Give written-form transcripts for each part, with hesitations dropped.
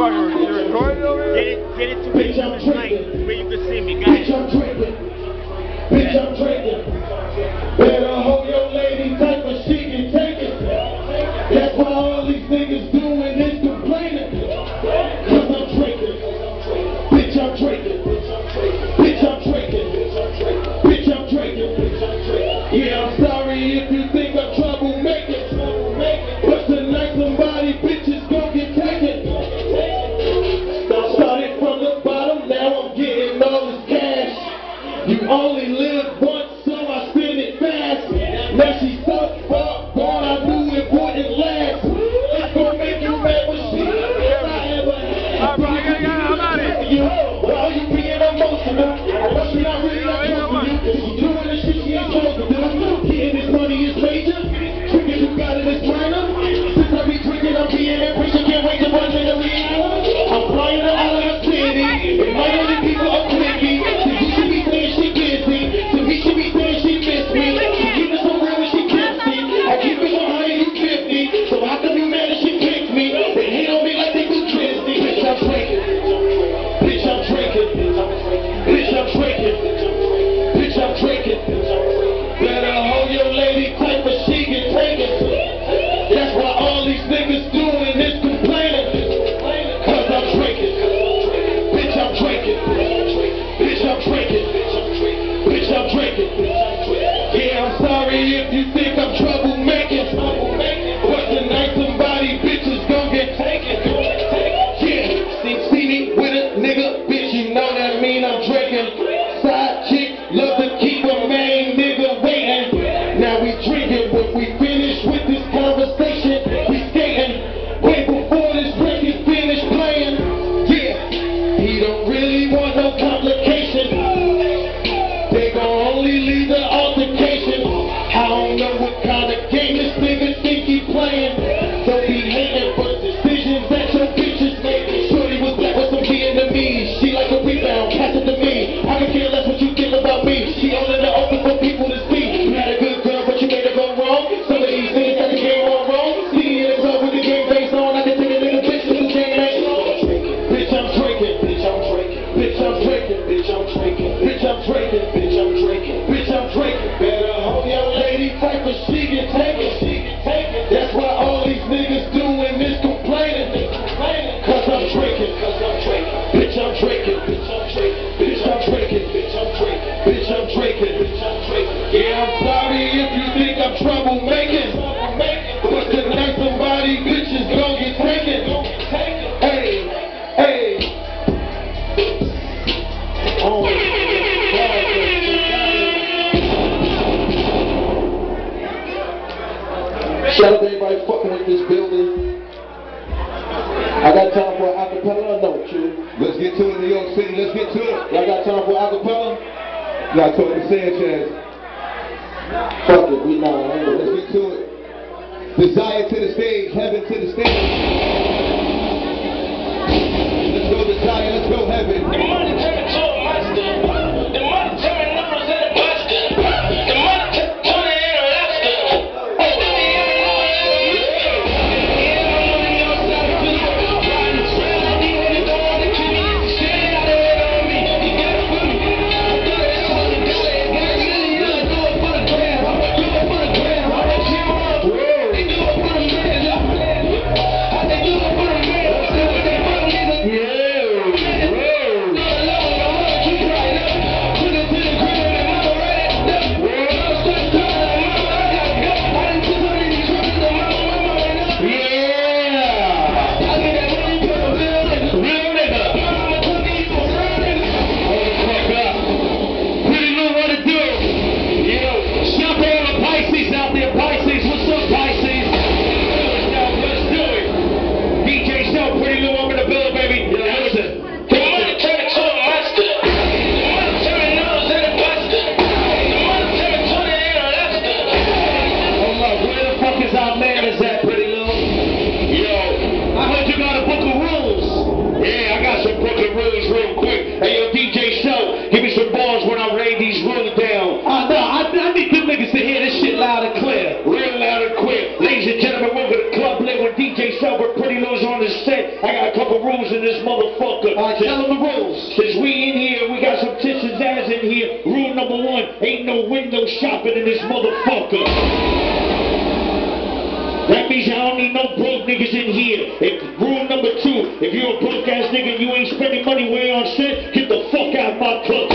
motherfucker. You recording over here? Get it to me on the night where you can see me, guys. Bitch, I'm triggered. Bitch, I'm triggered. Better hold your lady tight, but she can take it. That's why all these niggas doing is complaining. Cause I'm triggered. Bitch, I'm triggered. Bitch, I'm triggered. Bitch, I'm triggered. Yeah, I'm sorry if you think I'm troublemaking. But tonight somebody, bitches, gon' get taken. You only live once, so I spend it fast. Now she's so far gone, I knew it wouldn't last. It's gonna make you mad with shit I ever had. I'm out of here. Why are you being emotional? But she not really not talking to you. She doing the shit she ain't supposed to do. Getting this money is major. Drinking you got it is minor. Since I be drinking, I'm being that rich. I can't wait to run in the league. I'm flying out of the city. And my only people are clicky. If you think I'm troublemaking, but tonight somebody bitches gon' get taken. Yeah, see me with a nigga, bitch, you know that mean I'm drinking. Side chick, love to keep a main nigga waiting. Now we drinking, but we finish with this conversation. We skating, way before this record finish playing. Yeah, he don't really want no complications. They gon' only leave the altercation. I don't know what kind of game this nigga think he playing. Don't be hating for decisions that your bitches make. Shorty was black with some Vietnamese. She like a rebound, pass it to me. I don't care less what you think about me. She only the open for people to see. You had a good girl, but you made her go wrong. Some of these niggas got the game all wrong. See in the club with the game based on. I can take a little bitch to the game ain't wrong. Bitch, I'm drinking. Bitch, I'm drinking. Bitch, I'm drinking. Bitch, I'm drinking. Bitch, I'm drinking. Bitch, I'm drinking. Bitch, I'm drinking. Better hold your type of she can take it, that's why all these niggas doing is complaining, cause I'm drinking, bitch I'm drinking, bitch I'm drinking, bitch I'm drinking, yeah I'm sorry if you think I'm troublemaking, but tonight somebody bitches gon' get taken, hey, hey, oh. Shout out to everybody fucking with this building. I got time for an acapella or no, chill? Let's get to it, New York City, let's get to it. Y'all got time for acapella? Y'all talking to Sanchez. Fuck it, we not. Let's get to it. Desire to the stage, heaven to the stage. Let's go desire, let's go heaven. The money turning to a monster. The money turning numbers in a monster. The money rules in this motherfucker. All right, tell them the rules. Since we in here, we got some tits and ass in here. Rule number one, ain't no window shopping in this motherfucker. That means I don't need no broke niggas in here. Rule number two, if you're a broke ass nigga and you ain't spending money way on set, get the fuck out of my club.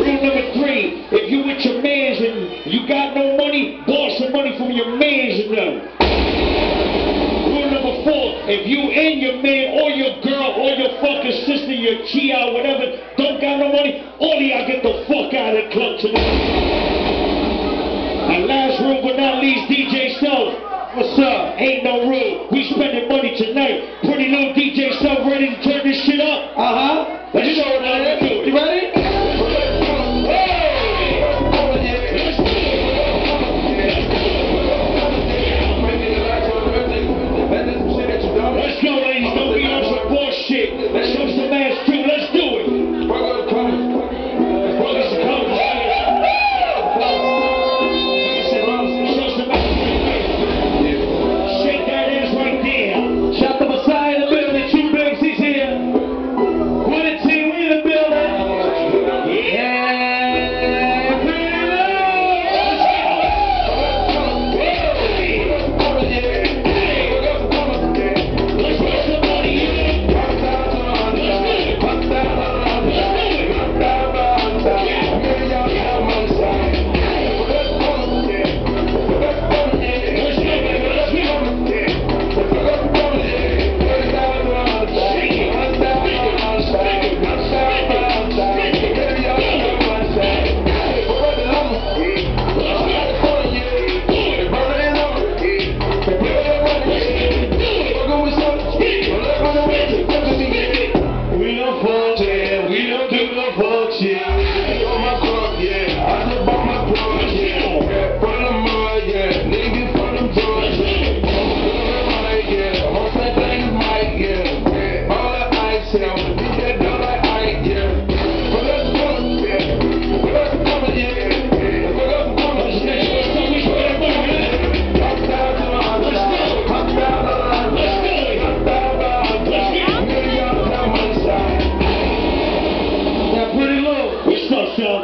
Rule number three, if you with your mans and you got no money, borrow some money from your mans and them. If you and your man or your girl or your fucking sister, your chia, whatever, don't got no money, all y'all get the fuck out of the club tonight. And last rule but not least, DJ Selbert. What's up? Ain't no rule. We spending money tonight. Pretty Lou, DJ Selbert, ready to turn this shit up? Uh-huh. Let's show it how to do it. You ready?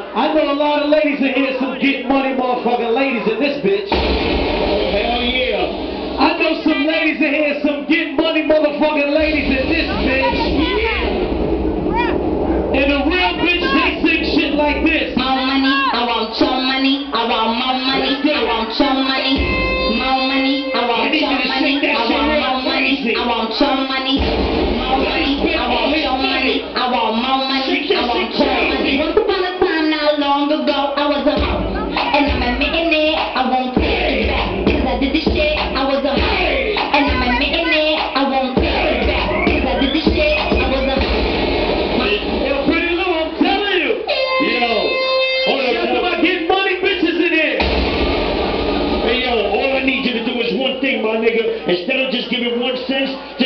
I know a lot of ladies in here, some get money motherfucking ladies in this bitch. Hell yeah. I know some ladies in here, some get money motherfucking ladies in this bitch. And a real bitch, they sing shit like this. My money, I want your money, I want my money, I want your money, my money, I want your money, I want my money, I want your money, my money, I want your money, I want my money, I want your money. Instead of just giving 1 cent,